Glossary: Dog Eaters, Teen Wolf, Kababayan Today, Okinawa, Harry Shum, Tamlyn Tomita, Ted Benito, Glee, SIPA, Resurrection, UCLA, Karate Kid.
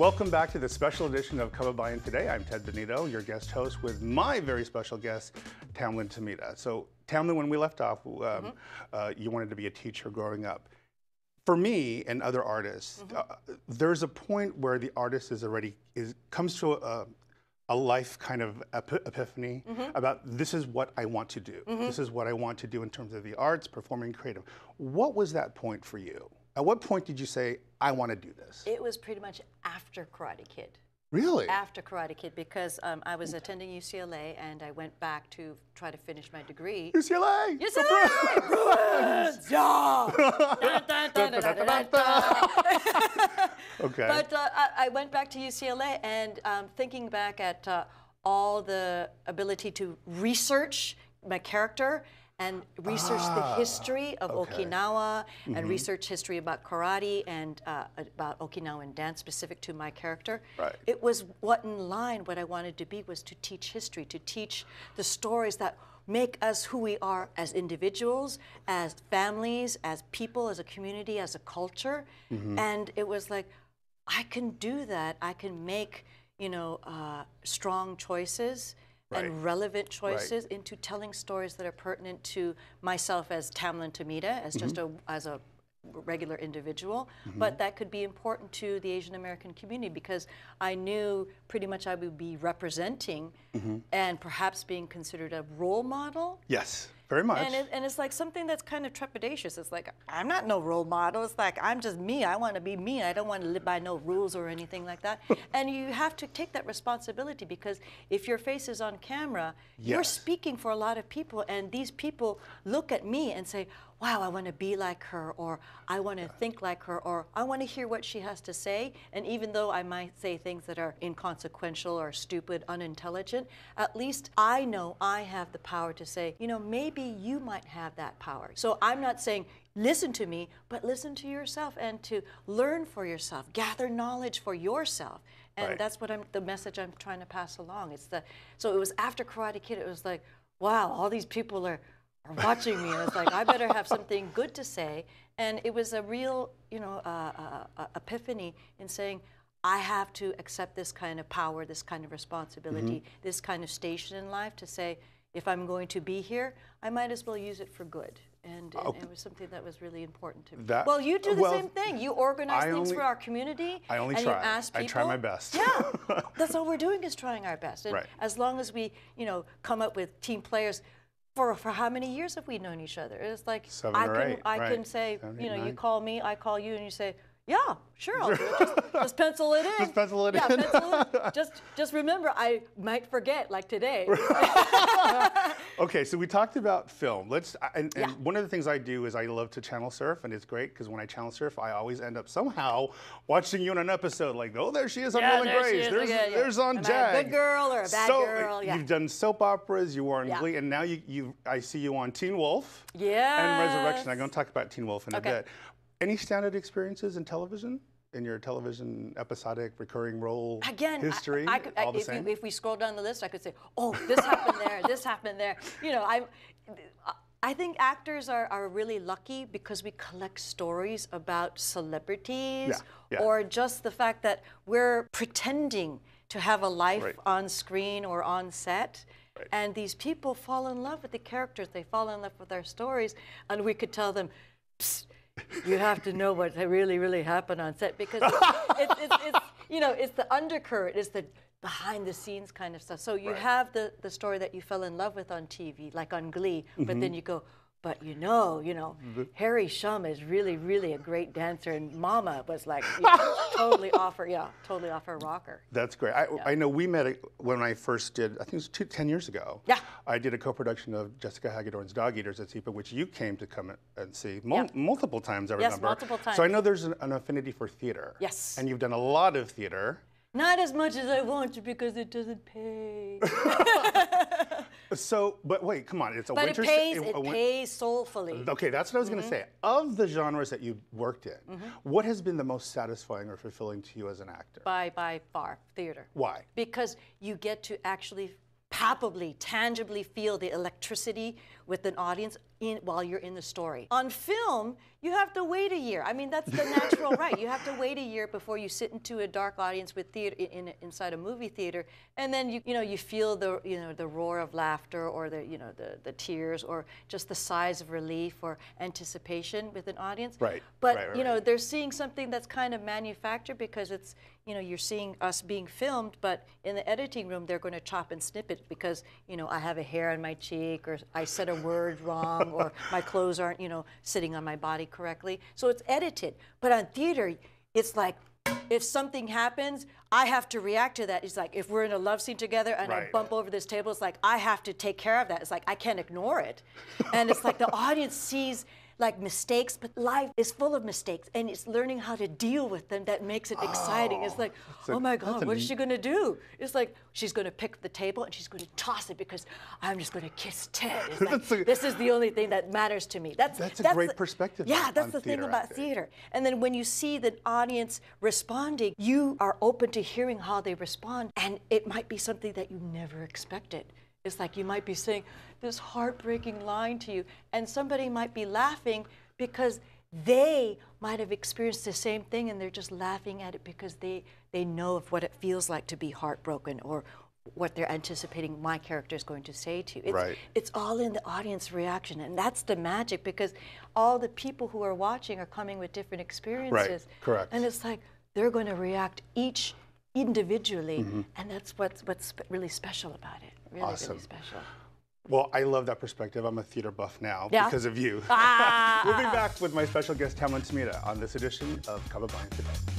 Welcome back to the special edition of Kababayan Today. I'm Ted Benito, your guest host, with my very special guest, Tamlyn Tomita. So, Tamlyn, when we left off, you wanted to be a teacher growing up. For me and other artists, there's a point where the artist is already comes to a life kind of epiphany about this is what I want to do. This is what I want to do in terms of the arts, performing, creative. What was that point for you? At what point did you say, I want to do this? It was pretty much after Karate Kid. Really? After Karate Kid, because I was attending UCLA and I went back to try to finish my degree. UCLA! UCLA! Okay. But I went back to UCLA and thinking back at all the ability to research my character and research the history of Okinawa and research history about karate and about Okinawan dance specific to my character. Right. It was what I wanted to be was to teach history, to teach the stories that make us who we are as individuals, as families, as people, as a community, as a culture. And it was like, I can do that. I can make, you know, strong choices and relevant choices into telling stories that are pertinent to myself as Tamlyn Tomita, as just as a regular individual, but that could be important to the Asian American community because I knew pretty much I would be representing and perhaps being considered a role model. Yes, very much. And it's like something that's kind of trepidatious. It's like, I'm not no role model. It's like, I'm just me. I want to be me. I don't want to live by no rules or anything like that. And you have to take that responsibility because if your face is on camera, you're speaking for a lot of people and these people look at me and say, wow, I want to be like her, or I want to think like her, or I want to hear what she has to say. And even though I might say things that are inconsequential or stupid, unintelligent, at least I know I have the power to say, you know, maybe you might have that power. So I'm not saying, listen to me, but listen to yourself and to learn for yourself, gather knowledge for yourself. And that's what the message I'm trying to pass along. It's so it was after Karate Kid, it was like, wow, all these people are watching me, and it's like, I better have something good to say. And it was a real, you know, epiphany in saying, I have to accept this kind of power, this kind of responsibility, this kind of station in life to say, if I'm going to be here, I might as well use it for good. And it was something that was really important to me. Well, you do the same thing. You organize things for our community. I only try. You ask people. I try my best. Yeah, that's all we're doing is trying our best. And as long as we, you know, come up with team players. For how many years have we known each other? It's like, I can say, you know, you call me, I call you, and you say, yeah, sure, I'll do it. Just pencil it in. Just pencil it in. Pencil it in. Just remember, I might forget, like today. Okay, so we talked about film. One of the things I do is I love to channel surf, and it's great because when I channel surf, I always end up somehow watching you in an episode. Like, oh, there she is on Will and Grace. There's on Jag. Am I a good girl or a bad girl? Yeah. You've done soap operas. You were on Glee, and now I see you on Teen Wolf. And Resurrection. I'm going to talk about Teen Wolf in a bit. Any standout experiences in television? In your television episodic recurring role history, if we scroll down the list, I could say, oh, this happened there, this happened there. You know, I think actors are really lucky because we collect stories about celebrities or just the fact that we're pretending to have a life on screen or on set. And these people fall in love with the characters. They fall in love with our stories. And we could tell them, psst, you have to know what really, really happened on set because it's the undercurrent, it's the behind the scenes kind of stuff. So you have the story that you fell in love with on TV, like on Glee, but then you go, but you know, Harry Shum is really, really a great dancer, and Mama was like, you know, totally off her rocker. That's great. I know we met when I first did, I think it was 10 years ago. Yeah. I did a co-production of Jessica Hagedorn's Dog Eaters at SIPA, which you came to come and see multiple times, I remember. Yes, multiple times. So I know there's an affinity for theater. Yes. And you've done a lot of theater. Not as much as I want to because it doesn't pay. So, but wait, come on, it's a winter... But it pays soulfully. Okay, that's what I was going to say. Of the genres that you've worked in, what has been the most satisfying or fulfilling to you as an actor? By far, theater. Why? Because you get to actually palpably, tangibly feel the electricity with an audience while you're in the story. On film, you have to wait a year. I mean, that's the natural right. You have to wait a year before you sit into a dark audience with theater inside a movie theater, and then you feel the roar of laughter or the tears or just the sighs of relief or anticipation with an audience. Right. But right. They're seeing something that's kind of manufactured because it's you're seeing us being filmed, but in the editing room they're going to chop and snip it because I have a hair on my cheek or I said a word wrong or my clothes aren't sitting on my body correctly. So it's edited. But on theater, it's like if something happens, I have to react to that. It's like if we're in a love scene together and I bump over this table, it's like I have to take care of that. It's like I can't ignore it. And it's like the audience sees like mistakes, but life is full of mistakes, and it's learning how to deal with them that makes it exciting. It's like, oh my God, what is she gonna do? It's like, she's gonna pick the table and she's gonna toss it because I'm just gonna kiss Ted. It's like, this is the only thing that matters to me. That's a great perspective. Yeah, that's the thing about theater. And then when you see the audience responding, you are open to hearing how they respond, and it might be something that you never expected. It's like you might be saying this heartbreaking line to you, and somebody might be laughing because they might have experienced the same thing, and they're just laughing at it because they know of what it feels like to be heartbroken or what they're anticipating my character is going to say to you. It's all in the audience reaction, and that's the magic, because all the people who are watching are coming with different experiences. Right, correct. And it's like they're going to react each individually, and that's what's really special about it. Really, awesome. Really special. Well, I love that perspective. I'm a theater buff now because of you. We'll be back with my special guest, Tamlyn Tomita, on this edition of Kababayan Today.